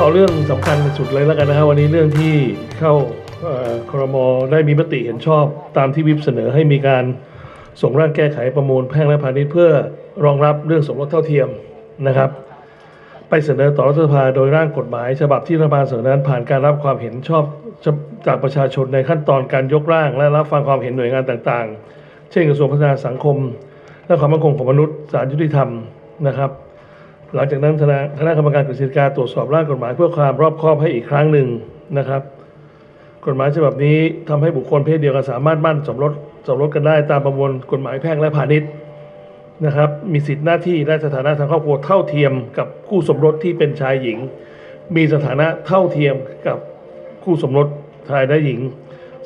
เอาเรื่องสำคัญสุดเลยแล้วกันนะฮะวันนี้เรื่องที่เข้าครม.ได้มีมติเห็นชอบตามที่วิปเสนอให้มีการส่งร่างแก้ไขประมวลแพ่งและพาณิชย์เพื่อรองรับเรื่องสมรสเท่าเทียมนะครับไปเสนอต่อรัฐสภาโดยร่างกฎหมายฉบับที่รัฐบาลเสนอนั้นผ่านการรับความเห็นชอบจากประชาชนในขั้นตอนการยกร่างและรับฟังความเห็นหน่วยงานต่างๆเช่นกระทรวงพัฒนาสังคมและความมั่นคงของมนุษย์ศาลยุติธรรมนะครับหลังจากนั้นคณะกรรมการกฤษฎีกาตรวจสอบร่างกฎหมายเพื่อความรอบคอบให้อีกครั้งหนึ่งนะครับกฎหมายฉบับนี้ทำให้บุคคลเพศเดียวกันสามารถมั่นสมรสกันได้ตามประมวลกฎหมายแพ่งและพาณิชย์นะครับมีสิทธิหน้าที่และสถานะทางครอบครัวเท่าเทียมกับคู่สมรสที่เป็นชายหญิงมีสถานะเท่าเทียมกับคู่สมรสชายและหญิง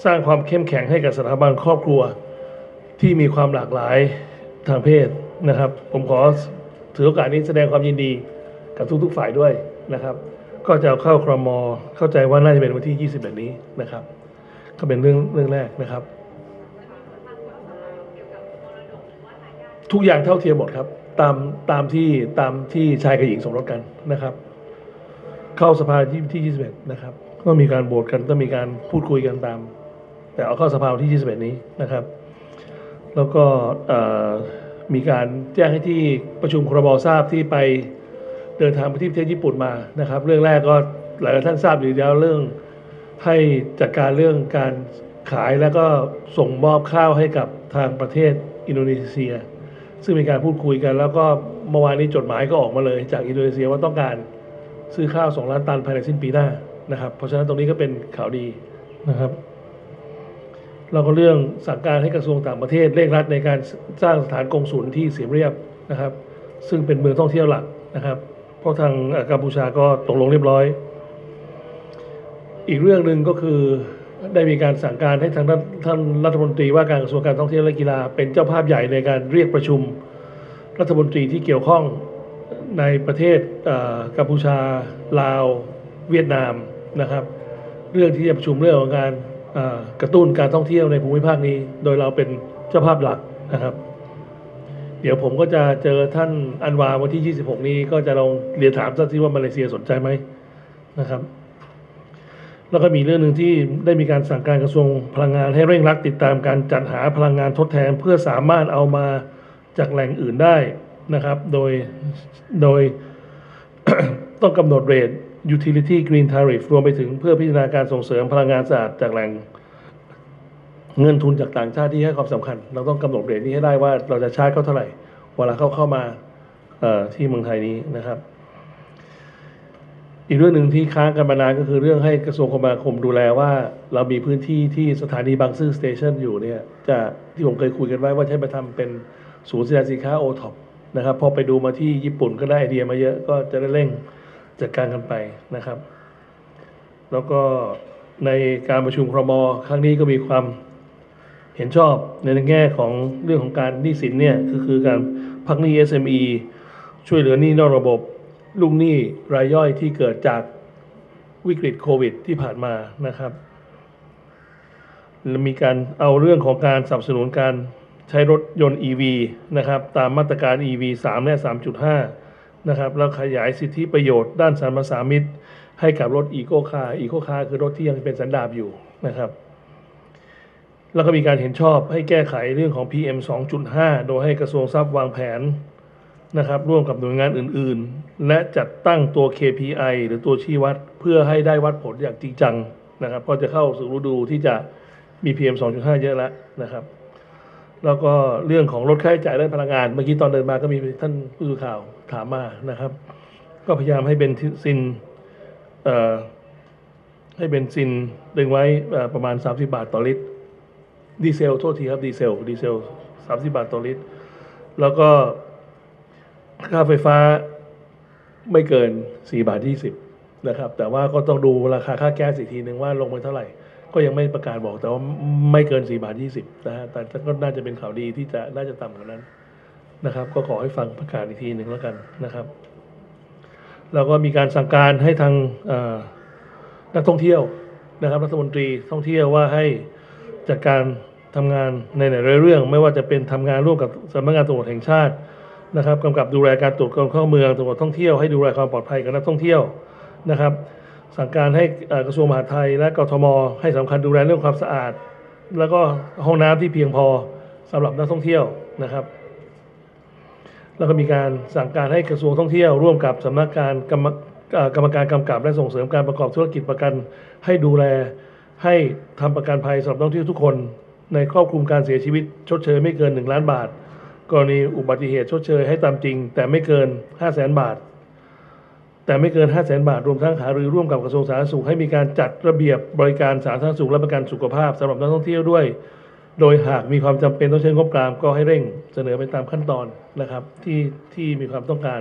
สร้างความเข้มแข็งให้กับสถาบันครอบครัวที่มีความหลากหลายทางเพศนะครับผมขอถือโอกาสนี้แสดงความยินดีกับทุกๆฝ่ายด้วยนะครับก็จะเข้าครม.เข้าใจว่าน่าจะเป็นวันที่20แบบนี้นะครับก็เป็นเรื่องแรกนะครับทุกอย่างเท่าเทียมหมดครับตามที่ชายกับหญิงสมรสกันนะครับเข้าสภาที่21นะครับก็มีการโหวตกันก็มีการพูดคุยกันตามแต่เอาเข้าสภาที่21นี้นะครับแล้วก็มีการแจ้งให้ที่ประชุมครม.ทราบที่ไปเดินทางไปที่ประเทศญี่ปุ่นมานะครับเรื่องแรกก็หลายท่านทราบอยู่แล้วเรื่องให้จัดการเรื่องการขายแล้วก็ส่งมอบข้าวให้กับทางประเทศอินโดนีเซียซึ่งมีการพูดคุยกันแล้วก็เมื่อวานนี้จดหมายก็ออกมาเลยจากอินโดนีเซียว่าต้องการซื้อข้าว2 ล้านตันภายในสิ้นปีหน้านะครับเพราะฉะนั้นตรงนี้ก็เป็นข่าวดีนะครับเราก็เรื่องสั่งการให้กระทรวงต่างประเทศเร่งรัดในการสร้างสถานกงสุลที่เสียมเรียบนะครับซึ่งเป็นเมืองท่องเที่ยวหลักนะครับเพราะทางกัมพูชาก็ตกลงเรียบร้อยอีกเรื่องหนึ่งก็คือได้มีการสั่งการให้ทางท่านรัฐมนตรีว่าการกระทรวงการท่องเที่ยวและกีฬาเป็นเจ้าภาพใหญ่ในการเรียกประชุมรัฐมนตรีที่เกี่ยวข้องในประเทศกัมพูชาลาวเวียดนามนะครับเรื่องที่จะประชุมเรื่องของการกระตุ้นการท่องเที่ยวในภูมิภาคนี้โดยเราเป็นเจ้าภาพหลักนะครับเดี๋ยวผมก็จะเจอท่านอันวาวันที่26นี้ก็จะลองเรียนถามสักทีว่ามาเลเซียสนใจไหมนะครับแล้วก็มีเรื่องหนึ่งที่ได้มีการสั่งการกระทรวงพลังงานให้เร่งรัดติดตามการจัดหาพลังงานทดแทนเพื่อสามารถเอามาจากแหล่งอื่นได้นะครับโดย ต้องกำหนดเรท utility green tariff รวมไปถึงเพื่อพิจารณาการส่งเสริมพลังงานสะอาดจากแหล่งเงินทุนจากต่างชาติที่ให้ความสำคัญเราต้องกำหนดเรทนี้ให้ได้ว่าเราจะชาร์จเขาเท่าไหร่เวลาเข้ามาที่เมืองไทยนี้นะครับอีกเรื่องหนึ่งที่ค้างกันมานานก็คือเรื่องให้กระทรวงคมนาคมดูแลว่าเรามีพื้นที่ที่สถานีบางซื่อสเตชันอยู่เนี่ยจะที่ผมเคยคุยกันไว้ว่าใช้มาทำเป็นศูนย์แสดงสินค้าโอท็อปนะครับพอไปดูมาที่ญี่ปุ่นก็ได้ไอเดียมาเยอะก็จะได้เร่งจัดการกันไปนะครับแล้วก็ในการประชุมครม.ครั้งนี้ก็มีความเห็นชอบในแง่ของเรื่องของการหนี้สินเนี่ยคือการพักหนี้ SME ช่วยเหลือหนี้นอกระบบลูกหนี้รายย่อยที่เกิดจากวิกฤตโควิดที่ผ่านมานะครับมีการเอาเรื่องของการสนับสนุนการใช้รถยนต์ EV นะครับตามมาตรการ EV 3 และ 3.5 นะครับแล้วขยายสิทธิประโยชน์ด้านสรรพสามิตให้กับรถอีโคคาร์คือรถที่ยังเป็นสันดาปอยู่นะครับแล้วก็มีการเห็นชอบให้แก้ไขเรื่องของ PM 2.5 โดยให้กระทรวงทรัพย์วางแผนนะครับร่วมกับหน่วยงานอื่นๆและจัดตั้งตัว KPI หรือตัวชี้วัดเพื่อให้ได้วัดผลอย่างจริงจังนะครับก็จะเข้าสู่ฤดูที่จะมี PM 2.5 เยอะแล้วนะครับแล้วก็เรื่องของลดค่าใช้จ่ายด้านพลังงานเมื่อกี้ตอนเดินมาก็มีท่านผู้สื่อข่าวถามมานะครับก็พยายามให้เบนซินดึงไว้ประมาณ30 บาทต่อลิตรดีเซลดีเซล30 บาทต่อลิตรแล้วก็ค่าไฟฟ้าไม่เกิน4.20 บาทนะครับแต่ว่าก็ต้องดูราคาค่าแก๊สอีกทีหนึ่งว่าลงไปเท่าไหร่ก็ยังไม่ประกาศบอกแต่ว่าไม่เกิน4.20 บาทนะฮะแต่ก็น่าจะเป็นข่าวดีที่จะน่าจะต่ำกว่านั้นนะครับก็ขอให้ฟังประกาศอีกทีหนึ่งแล้วกันนะครับแล้วก็มีการสั่งการให้ทางนักท่องเที่ยวนะครับรัฐมนตรีท่องเที่ยวว่าให้จัดการทำงานในหลายเรื่องไม่ว่าจะเป็นทำงานร่วมกับสำนักงานตำรวจแห่งชาตินะครับกำกับดูแลการตรวจคนเข้าเมืองตำรวจท่องเที่ยวให้ดูแลความปลอดภัยกับนักท่องเที่ยว นะครับสั่งการให้กระทรวงมหาดไทยและกทม.ให้สำคัญดูแลเรื่องความสะอาดแล้วก็ห้องน้ำที่เพียงพอสำหรับนักท่องเที่ยวนะครับแล้วก็มีการสั่งการให้กระทรวงท่องเที่ยวร่วมกับสำนักงานกรรมการกำกับและส่งเสริมการประกอบธุรกิจประกันให้ดูแลให้ทำประกันภัยสำหรับนักท่องเที่ยวทุกคนในครอบคลุมการเสียชีวิตชดเชยไม่เกิน1 ล้านบาทกรณีอุบัติเหตุชดเชยให้ตามจริงแต่ไม่เกิน 500,000 บาทรวมทั้งหารือร่วมกับกระทรวงสาธารณสุขให้มีการจัดระเบียบบริการสาธารณสุขและประกันสุขภาพสำหรับนักท่องเที่ยวด้วยโดยหากมีความจำเป็นต้องใช้งบกลางก็ให้เร่งเสนอไปตามขั้นตอนนะครับที่มีความต้องการ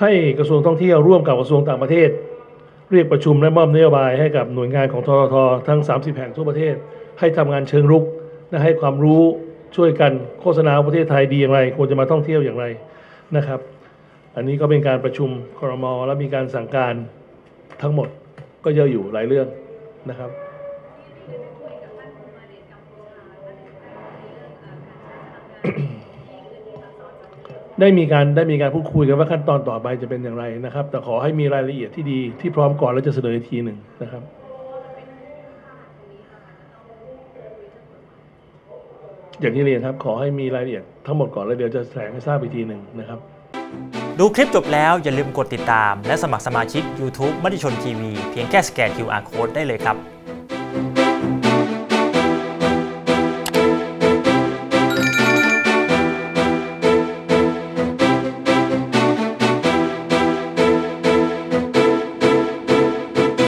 ให้กระทรวงท่องเที่ยวร่วมกับกระทรวงต่างประเทศเรียกประชุมและมอบนโยบายให้กับหน่วยงานของททท.ทั้ง30แห่งทั่วประเทศให้ทำงานเชิงรุกและให้ความรู้ช่วยกันโฆษณาประเทศไทยดีอย่างไรควรจะมาท่องเที่ยวอย่างไรนะครับอันนี้ก็เป็นการประชุมครม.และมีการสั่งการทั้งหมดก็เยอะอยู่หลายเรื่องนะครับได้มีการพูดคุยกันว่าขั้นตอนต่อไปจะเป็นอย่างไรนะครับแต่ขอให้มีรายละเอียดที่ดีที่พร้อมก่อนแล้วจะเสนออีกทีหนึ่งนะครับอย่างที่เรียนครับขอให้มีรายละเอียดทั้งหมดก่อนแล้วเดี๋ยวจะแถลงให้ทราบอีกทีหนึ่งนะครับดูคลิปจบแล้วอย่าลืมกดติดตามและสมัครสมาชิก YouTube มติชนทีวีเพียงแค่สแกน QR Code ได้เลยครับ